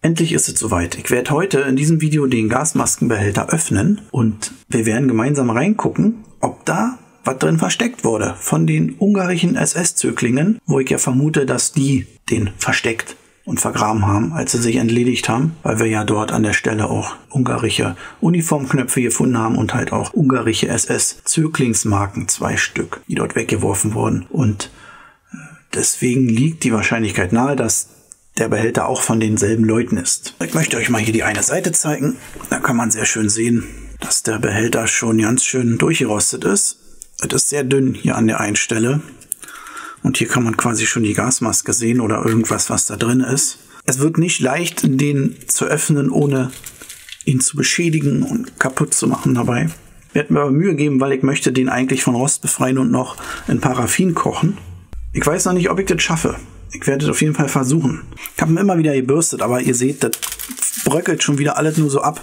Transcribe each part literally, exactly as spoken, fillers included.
Endlich ist es soweit. Ich werde heute in diesem Video den Gasmaskenbehälter öffnen und wir werden gemeinsam reingucken, ob da was drin versteckt wurde von den ungarischen S S-Zöglingen, wo ich ja vermute, dass die den versteckt und vergraben haben, als sie sich entledigt haben, weil wir ja dort an der Stelle auch ungarische Uniformknöpfe gefunden haben und halt auch ungarische S S-Zöglingsmarken, zwei Stück, die dort weggeworfen wurden. Und deswegen liegt die Wahrscheinlichkeit nahe, dass der Behälter auch von denselben Leuten ist. Ich möchte euch mal hier die eine Seite zeigen. Da kann man sehr schön sehen, dass der Behälter schon ganz schön durchgerostet ist. Es ist sehr dünn hier an der einen Stelle. Und hier kann man quasi schon die Gasmaske sehen oder irgendwas, was da drin ist. Es wird nicht leicht, den zu öffnen, ohne ihn zu beschädigen und kaputt zu machen dabei. Ich werde mir aber Mühe geben, weil ich möchte den eigentlich von Rost befreien und noch in Paraffin kochen. Ich weiß noch nicht, ob ich das schaffe. Ich werde es auf jeden Fall versuchen. Ich habe ihn immer wieder gebürstet, aber ihr seht, das bröckelt schon wieder alles nur so ab.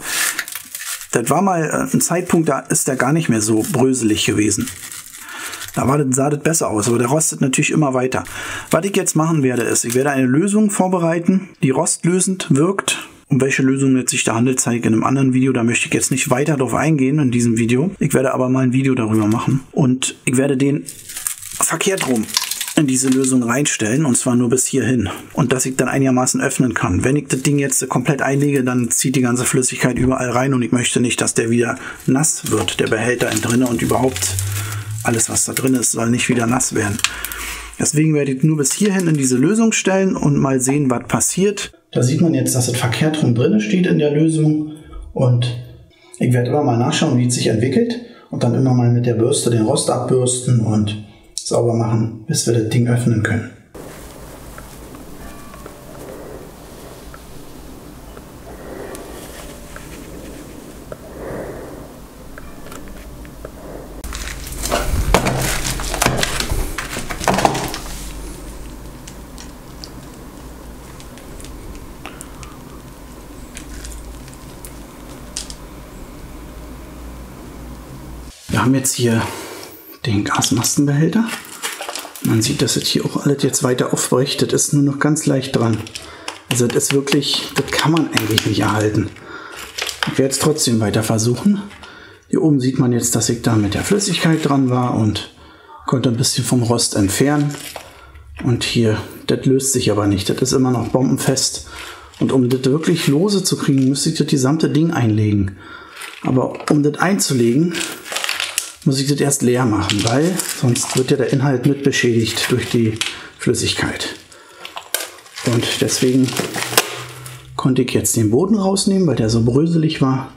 Das war mal ein Zeitpunkt, da ist der gar nicht mehr so bröselig gewesen. Da war das, sah das besser aus, aber der rostet natürlich immer weiter. Was ich jetzt machen werde, ist, ich werde eine Lösung vorbereiten, die rostlösend wirkt. Um welche Lösung jetzt sich der Handel zeigt in einem anderen Video, da möchte ich jetzt nicht weiter drauf eingehen in diesem Video. Ich werde aber mal ein Video darüber machen und ich werde den verkehrt rum in diese Lösung reinstellen, und zwar nur bis hierhin, und dass ich dann einigermaßen öffnen kann. Wenn ich das Ding jetzt komplett einlege, dann zieht die ganze Flüssigkeit überall rein und ich möchte nicht, dass der wieder nass wird, der Behälter innen drin, und überhaupt alles, was da drin ist, soll nicht wieder nass werden. Deswegen werde ich nur bis hierhin in diese Lösung stellen und mal sehen, was passiert. Da sieht man jetzt, dass es verkehrt rum drin steht in der Lösung, und ich werde immer mal nachschauen, wie es sich entwickelt und dann immer mal mit der Bürste den Rost abbürsten und sauber machen, bis wir das Ding öffnen können. Wir haben jetzt hier den Gasmaskenbehälter. Man sieht, dass es hier auch alles jetzt weiter aufbricht. Das ist nur noch ganz leicht dran. Also das ist wirklich, das kann man eigentlich nicht erhalten. Ich werde es trotzdem weiter versuchen. Hier oben sieht man jetzt, dass ich da mit der Flüssigkeit dran war und konnte ein bisschen vom Rost entfernen. Und hier, das löst sich aber nicht. Das ist immer noch bombenfest. Und um das wirklich lose zu kriegen, müsste ich das gesamte Ding einlegen. Aber um das einzulegen, muss ich das erst leer machen, weil sonst wird ja der Inhalt mit beschädigt durch die Flüssigkeit. Und deswegen konnte ich jetzt den Boden rausnehmen, weil der so bröselig war.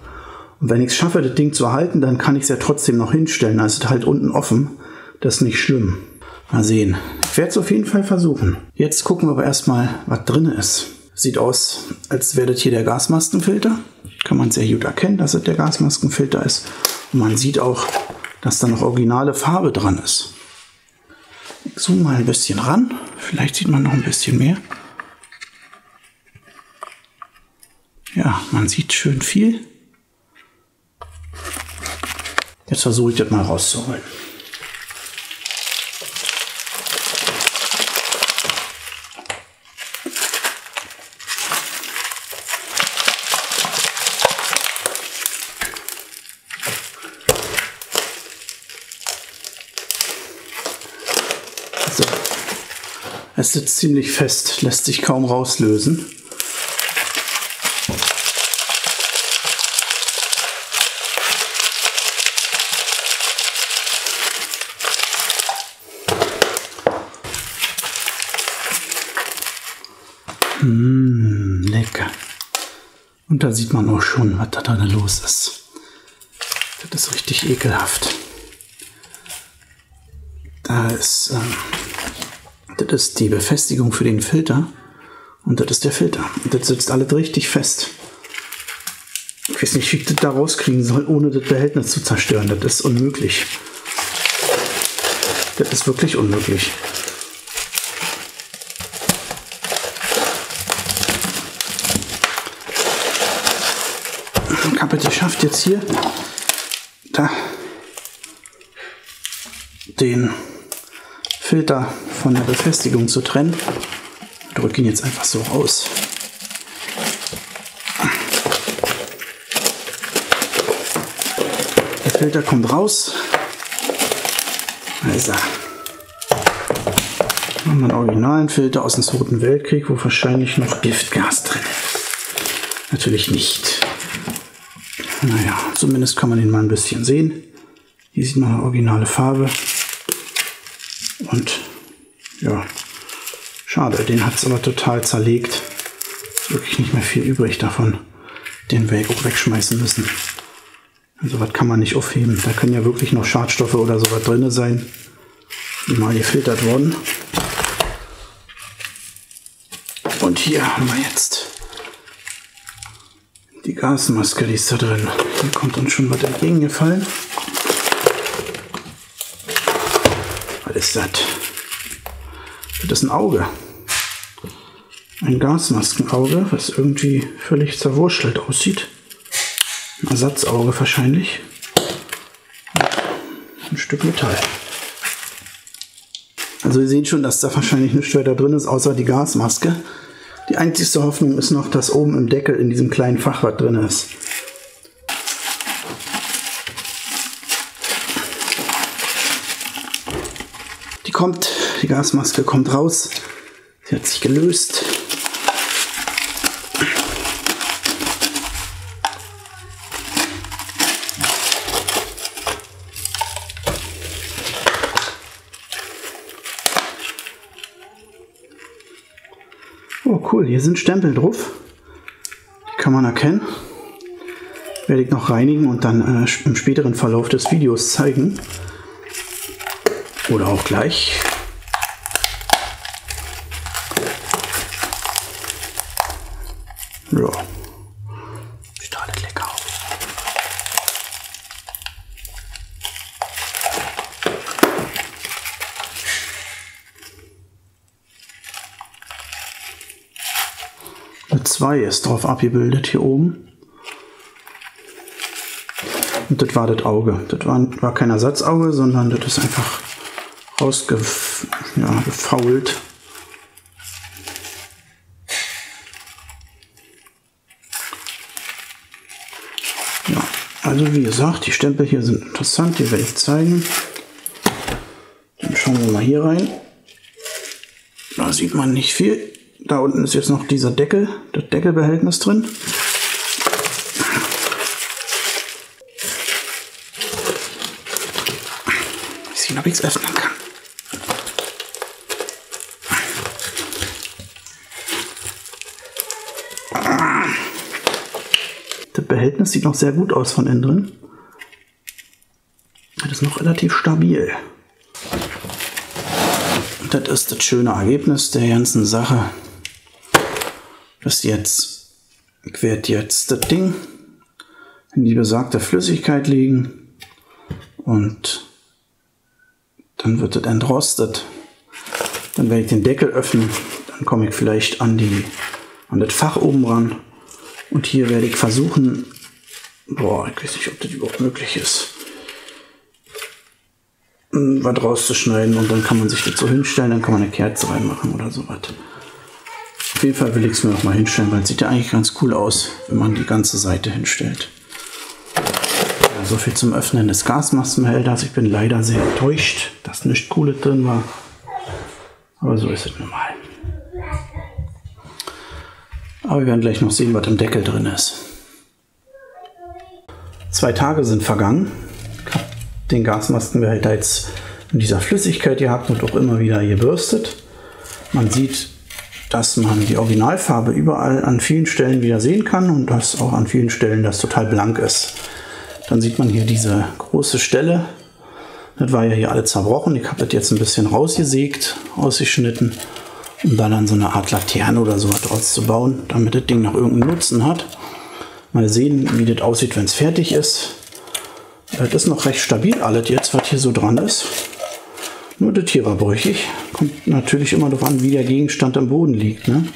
Und wenn ich es schaffe, das Ding zu halten, dann kann ich es ja trotzdem noch hinstellen. Also halt unten offen, das ist nicht schlimm. Mal sehen. Ich werde es auf jeden Fall versuchen. Jetzt gucken wir aber erstmal, was drin ist. Sieht aus, als wäre das hier der Gasmaskenfilter. Kann man sehr gut erkennen, dass es der Gasmaskenfilter ist. Und man sieht auch, dass da noch originale Farbe dran ist. Ich zoome mal ein bisschen ran. Vielleicht sieht man noch ein bisschen mehr. Ja, man sieht schön viel. Jetzt versuche ich das mal rauszuholen. Es sitzt ziemlich fest, lässt sich kaum rauslösen. Mmh, lecker. Und da sieht man auch schon, was da drin los ist. Das ist richtig ekelhaft. Da ist... Ähm Das ist die Befestigung für den Filter und das ist der Filter. Das sitzt alles richtig fest. Ich weiß nicht, wie ich das da rauskriegen soll, ohne das Behältnis zu zerstören. Das ist unmöglich. Das ist wirklich unmöglich. Ich habe es geschafft, jetzt hier da den Filter von der Befestigung zu trennen. Ich drücke ihn jetzt einfach so raus. Der Filter kommt raus. Also, haben wir einen originalen Filter aus dem Zweiten Weltkrieg, wo wahrscheinlich noch Giftgas drin ist. Natürlich nicht. Naja, zumindest kann man ihn mal ein bisschen sehen. Hier sieht man die originale Farbe. Und ja, schade, den hat es aber total zerlegt. Ist wirklich nicht mehr viel übrig davon. Den werde ich auch wegschmeißen müssen. Also was kann man nicht aufheben. Da können ja wirklich noch Schadstoffe oder sowas drin sein, die mal gefiltert wurden. Und hier haben wir jetzt die Gasmaske, die ist da drin. Hier kommt uns schon was entgegengefallen. Was ist das? Das ist ein Auge. Ein Gasmaskenauge, was irgendwie völlig zerwurschtelt aussieht. Ein Ersatzauge wahrscheinlich. Ein Stück Metall. Also ihr seht schon, dass da wahrscheinlich nichts weiter drin ist, außer die Gasmaske. Die einzigste Hoffnung ist noch, dass oben im Deckel in diesem kleinen Fach was drin ist. Die kommt, die Gasmaske kommt raus. Sie hat sich gelöst. Oh cool, hier sind Stempel drauf, die kann man erkennen, werde ich noch reinigen und dann äh, im späteren Verlauf des Videos zeigen oder auch gleich. Ja, sieht alles lecker aus. zwei ist drauf abgebildet hier oben. Und das war das Auge. Das war, war kein Ersatzauge, sondern das ist einfach rausgefault. Ja, ja, also wie gesagt, die Stempel hier sind interessant, die werde ich zeigen. Dann schauen wir mal hier rein. Da sieht man nicht viel. Da unten ist jetzt noch dieser Deckel, das Deckelbehältnis drin. Ich sehe, ob ich es öffnen kann. Das Behältnis sieht noch sehr gut aus von innen drin. Das ist noch relativ stabil. Und das ist das schöne Ergebnis der ganzen Sache. Das jetzt, ich werde jetzt das Ding in die besagte Flüssigkeit legen und dann wird das entrostet. Dann werde ich den Deckel öffnen, dann komme ich vielleicht an, die, an das Fach oben ran und hier werde ich versuchen, boah, ich weiß nicht, ob das überhaupt möglich ist, was rauszuschneiden und dann kann man sich das so hinstellen, dann kann man eine Kerze reinmachen oder sowas. Auf jeden Fall will ich es mir noch mal hinstellen, weil es sieht ja eigentlich ganz cool aus, wenn man die ganze Seite hinstellt. Ja, so viel zum Öffnen des Gasmaskenbehälters. Ich bin leider sehr enttäuscht, dass nichts Cooles drin war. Aber so ist es normal. Aber wir werden gleich noch sehen, was im Deckel drin ist. Zwei Tage sind vergangen. Ich habe den Gasmaskenbehälter jetzt in dieser Flüssigkeit gehabt und auch immer wieder gebürstet. Man sieht, dass man die Originalfarbe überall an vielen Stellen wieder sehen kann und dass auch an vielen Stellen das total blank ist. Dann sieht man hier diese große Stelle. Das war ja hier alles zerbrochen. Ich habe das jetzt ein bisschen rausgesägt, ausgeschnitten, um dann an so eine Art Laterne oder sowas draus zu bauen, damit das Ding noch irgendeinen Nutzen hat. Mal sehen, wie das aussieht, wenn es fertig ist. Das ist noch recht stabil alles jetzt, was hier so dran ist. Nur das hier war brüchig. Kommt natürlich immer darauf an, wie der Gegenstand am Boden liegt, ne?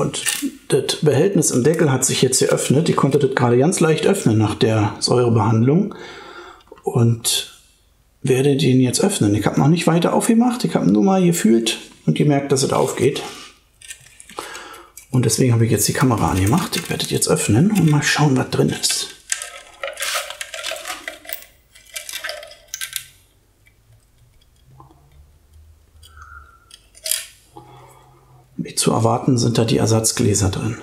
Und das Behältnis im Deckel hat sich jetzt geöffnet. Ich konnte das gerade ganz leicht öffnen nach der Säurebehandlung und werde den jetzt öffnen. Ich habe noch nicht weiter aufgemacht. Ich habe nur mal gefühlt und gemerkt, dass es aufgeht. Und deswegen habe ich jetzt die Kamera angemacht. Ich werde es jetzt öffnen und mal schauen, was drin ist. Wie zu erwarten sind da die Ersatzgläser drin.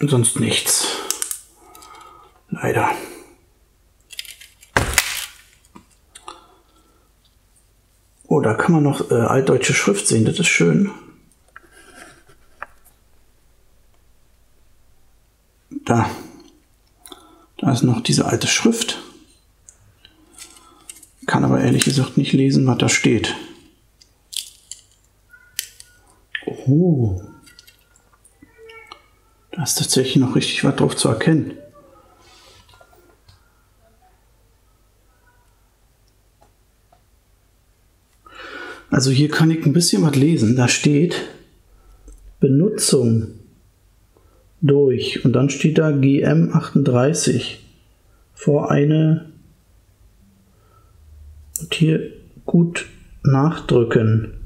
Und sonst nichts. Leider. Oh, da kann man noch äh, altdeutsche Schrift sehen, das ist schön. Da. Da ist noch diese alte Schrift. Kann aber ehrlich gesagt nicht lesen, was da steht. Oh. Da ist tatsächlich noch richtig was drauf zu erkennen. Also hier kann ich ein bisschen was lesen. Da steht Benutzung durch und dann steht da G M achtunddreißig vor eine und hier gut nachdrücken.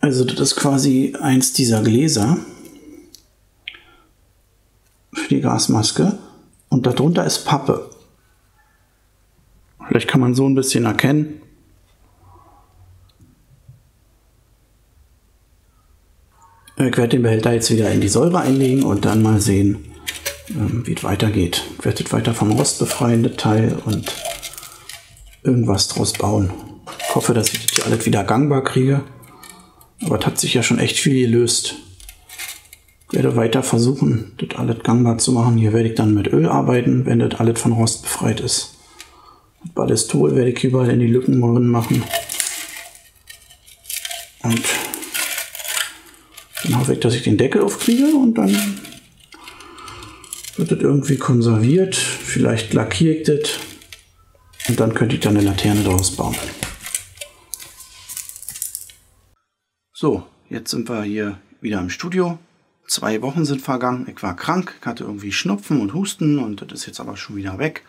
Also das ist quasi eins dieser Gläser für die Gasmaske und darunter ist Pappe. Vielleicht kann man so ein bisschen erkennen. Ich werde den Behälter jetzt wieder in die Säure einlegen und dann mal sehen, wie es weitergeht. Ich werde das weiter vom Rost befreien, das Teil, und irgendwas draus bauen. Ich hoffe, dass ich das hier alles wieder gangbar kriege. Aber es hat sich ja schon echt viel gelöst. Ich werde weiter versuchen, das alles gangbar zu machen. Hier werde ich dann mit Öl arbeiten, wenn das alles von Rost befreit ist. Ballistol werde ich überall in die Lücken drin machen. Und dann hoffe ich, dass ich den Deckel aufkriege und dann wird das irgendwie konserviert. Vielleicht lackiere ich das und dann könnte ich dann eine Laterne draus bauen. So, jetzt sind wir hier wieder im Studio. Zwei Wochen sind vergangen. Ich war krank, ich hatte irgendwie Schnupfen und Husten und das ist jetzt aber schon wieder weg.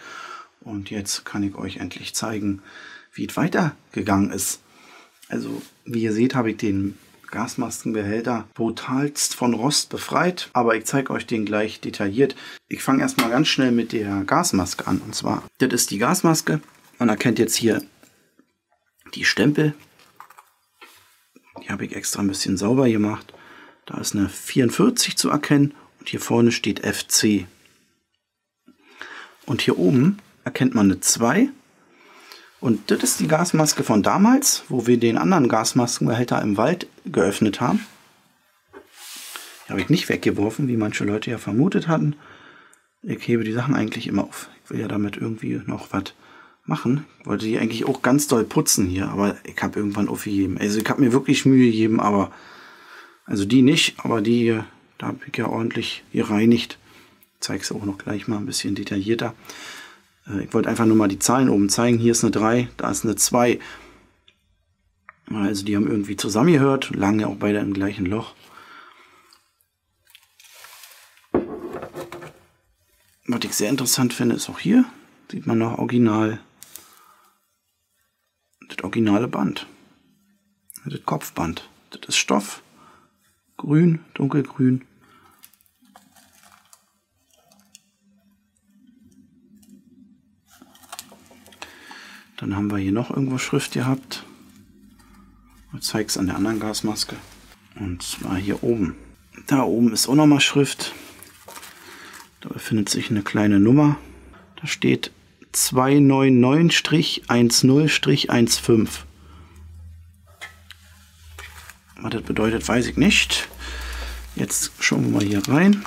Und jetzt kann ich euch endlich zeigen, wie es weitergegangen ist. Also, wie ihr seht, habe ich den Gasmaskenbehälter brutalst von Rost befreit. Aber ich zeige euch den gleich detailliert. Ich fange erstmal ganz schnell mit der Gasmaske an. Und zwar, das ist die Gasmaske. Man erkennt jetzt hier die Stempel. Die habe ich extra ein bisschen sauber gemacht. Da ist eine vierundvierzig zu erkennen. Und hier vorne steht F C. Und hier oben erkennt man eine zwei. Und das ist die Gasmaske von damals, wo wir den anderen Gasmaskenbehälter im Wald geöffnet haben. Die habe ich nicht weggeworfen, wie manche Leute ja vermutet hatten. Ich hebe die Sachen eigentlich immer auf. Ich will ja damit irgendwie noch was machen. Ich wollte die eigentlich auch ganz doll putzen hier, aber ich habe irgendwann aufgegeben. Also ich habe mir wirklich Mühe gegeben, aber also die nicht, aber die, da habe ich ja ordentlich gereinigt. Ich zeige es auch noch gleich mal ein bisschen detaillierter. Ich wollte einfach nur mal die Zahlen oben zeigen. Hier ist eine drei, da ist eine zwei. Also die haben irgendwie zusammengehört, lagen ja auch beide im gleichen Loch. Was ich sehr interessant finde, ist auch hier, sieht man noch original, das originale Band. Das Kopfband. Das ist Stoff, grün, dunkelgrün. Dann haben wir hier noch irgendwo Schrift gehabt. Ich zeige es an der anderen Gasmaske. Und zwar hier oben. Da oben ist auch nochmal Schrift. Da befindet sich eine kleine Nummer. Da steht zwei neun neun eins null eins fünf. Was das bedeutet, weiß ich nicht. Jetzt schauen wir mal hier rein.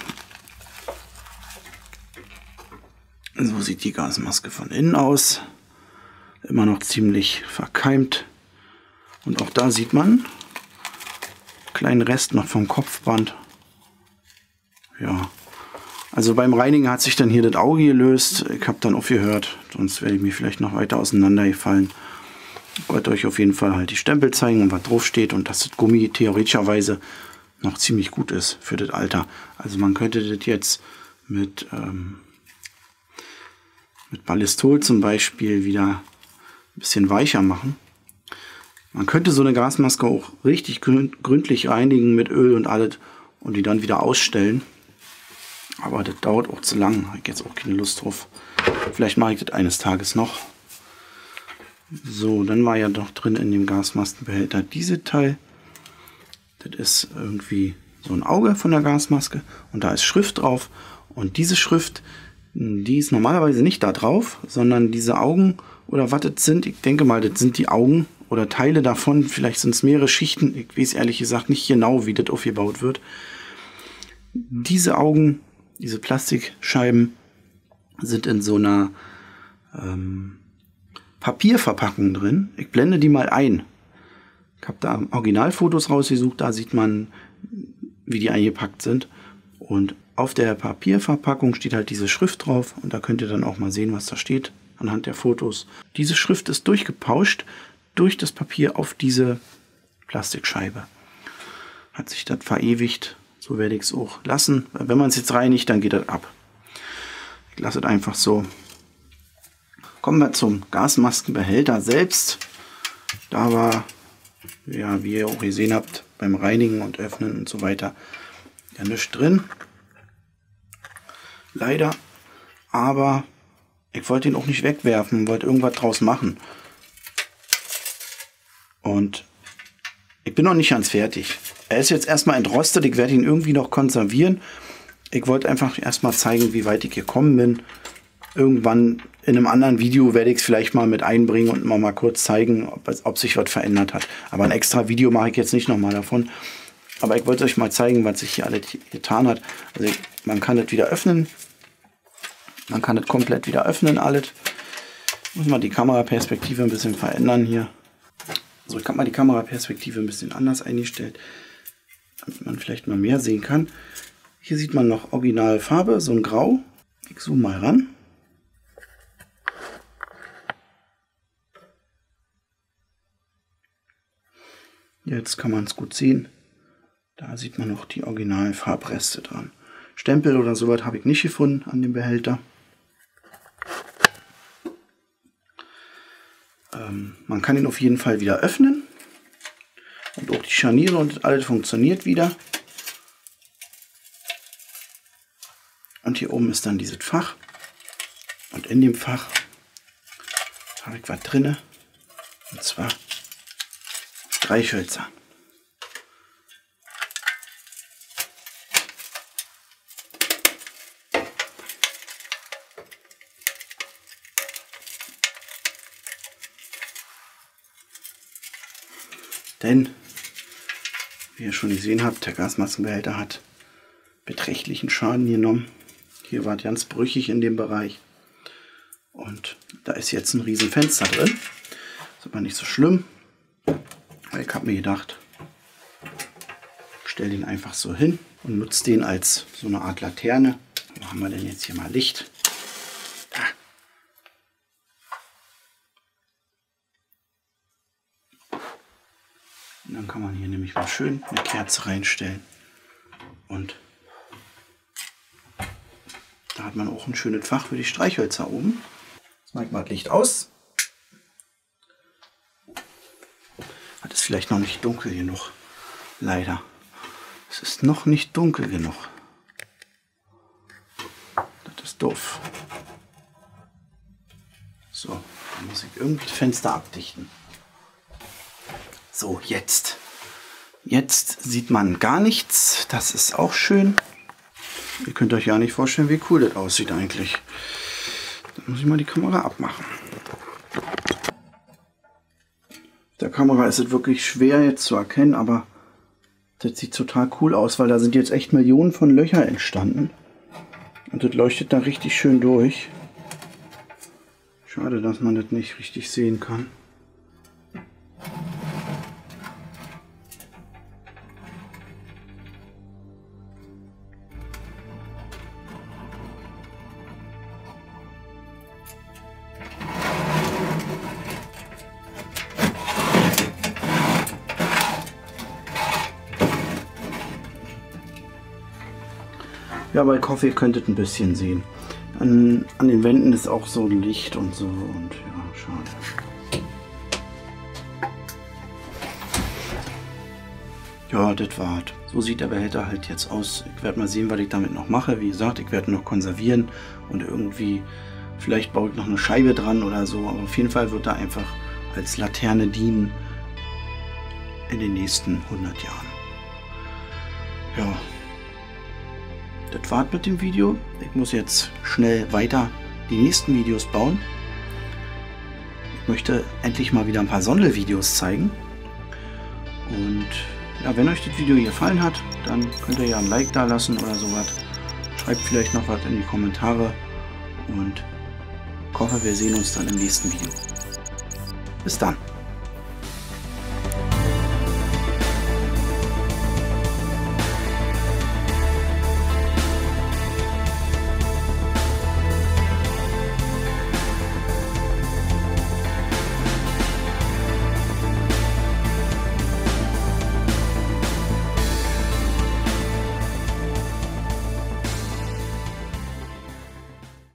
So sieht die Gasmaske von innen aus. Immer noch ziemlich verkeimt. Und auch da sieht man einen kleinen Rest noch vom Kopfband. Ja, Also beim Reinigen hat sich dann hier das Auge gelöst. Ich habe dann aufgehört, sonst wäre ich mir vielleicht noch weiter auseinandergefallen. Ich wollte euch auf jeden Fall halt die Stempel zeigen und was drauf steht und dass das Gummi theoretischerweise noch ziemlich gut ist für das Alter. Also man könnte das jetzt mit, ähm, mit Ballistol zum Beispiel wieder ein bisschen weicher machen. Man könnte so eine Gasmaske auch richtig gründlich reinigen mit Öl und alles und die dann wieder ausstellen. Aber das dauert auch zu lang. Habe ich jetzt auch keine Lust drauf. Vielleicht mache ich das eines Tages noch. So, dann war ja doch drin in dem Gasmaskenbehälter dieses Teil. Das ist irgendwie so ein Auge von der Gasmaske und da ist Schrift drauf. Und diese Schrift, die ist normalerweise nicht da drauf, sondern diese Augen oder was das sind. Ich denke mal, das sind die Augen oder Teile davon. Vielleicht sind es mehrere Schichten. Ich weiß ehrlich gesagt nicht genau, wie das aufgebaut wird. Diese Augen, diese Plastikscheiben sind in so einer ähm, Papierverpackung drin. Ich blende die mal ein. Ich habe da Originalfotos rausgesucht, da sieht man, wie die eingepackt sind. Und auf der Papierverpackung steht halt diese Schrift drauf und da könnt ihr dann auch mal sehen, was da steht anhand der Fotos. Diese Schrift ist durchgepauscht durch das Papier auf diese Plastikscheibe. Hat sich das verewigt, so werde ich es auch lassen. Wenn man es jetzt reinigt, dann geht das ab. Ich lasse es einfach so. Kommen wir zum Gasmaskenbehälter selbst. Da war, ja, wie ihr auch gesehen habt, beim Reinigen und Öffnen und so weiter, ja nichts drin. Leider. Aber ich wollte ihn auch nicht wegwerfen, wollte irgendwas draus machen. Und ich bin noch nicht ganz fertig. Er ist jetzt erstmal entrostet, ich werde ihn irgendwie noch konservieren. Ich wollte einfach erstmal zeigen, wie weit ich gekommen bin. Irgendwann in einem anderen Video werde ich es vielleicht mal mit einbringen und mal, mal kurz zeigen, ob, ob sich was verändert hat. Aber ein extra Video mache ich jetzt nicht nochmal davon. Aber ich wollte euch mal zeigen, was sich hier alles getan hat. Also ich, man kann das wieder öffnen. Man kann das komplett wieder öffnen, alles. Ich muss mal die Kameraperspektive ein bisschen verändern hier. So, ich habe mal die Kameraperspektive ein bisschen anders eingestellt, damit man vielleicht mal mehr sehen kann. Hier sieht man noch Originalfarbe, so ein Grau. Ich zoome mal ran. Jetzt kann man es gut sehen. Da sieht man noch die originalen Farbreste dran. Stempel oder sowas habe ich nicht gefunden an dem Behälter. Ähm, man kann ihn auf jeden Fall wieder öffnen. Und auch die Scharniere und alles funktioniert wieder. Und hier oben ist dann dieses Fach. Und in dem Fach habe ich was drin. Und zwar Streichhölzer. Denn, wie ihr schon gesehen habt, der Gasmaskenbehälter hat beträchtlichen Schaden genommen. Hier war es ganz brüchig in dem Bereich. Und da ist jetzt ein riesen Fenster drin. Ist aber nicht so schlimm. Ich habe mir gedacht, ich stelle den einfach so hin und nutze den als so eine Art Laterne. Wo haben wir denn jetzt hier mal Licht? Da. Und dann kann man hier nämlich mal schön eine Kerze reinstellen. Und da hat man auch ein schönes Fach für die Streichhölzer oben. Jetzt mache ich mal das Licht aus. Das ist vielleicht noch nicht dunkel genug. Leider. Es ist noch nicht dunkel genug. Das ist doof. So, dann muss ich irgendwie das Fenster abdichten. So, jetzt. Jetzt sieht man gar nichts. Das ist auch schön. Ihr könnt euch ja nicht vorstellen, wie cool das aussieht eigentlich. Dann muss ich mal die Kamera abmachen. Der Kamera ist es wirklich schwer jetzt zu erkennen, aber das sieht total cool aus, weil da sind jetzt echt Millionen von Löchern entstanden. Und das leuchtet da richtig schön durch. Schade, dass man das nicht richtig sehen kann. Ja, aber ich hoffe, ihr könntet ein bisschen sehen. An, an den Wänden ist auch so Licht und so. Und ja, schade. Ja, das war's. So sieht der Behälter halt jetzt aus. Ich werde mal sehen, was ich damit noch mache. Wie gesagt, ich werde noch konservieren und irgendwie, vielleicht baue ich noch eine Scheibe dran oder so. Aber auf jeden Fall wird er einfach als Laterne dienen in den nächsten hundert Jahren. Ja. Das war's mit dem Video. Ich muss jetzt schnell weiter die nächsten Videos bauen. Ich möchte endlich mal wieder ein paar Sondelvideos zeigen. Und ja, wenn euch das Video gefallen hat, dann könnt ihr ja ein Like da lassen oder sowas. Schreibt vielleicht noch was in die Kommentare. Und ich hoffe, wir sehen uns dann im nächsten Video. Bis dann.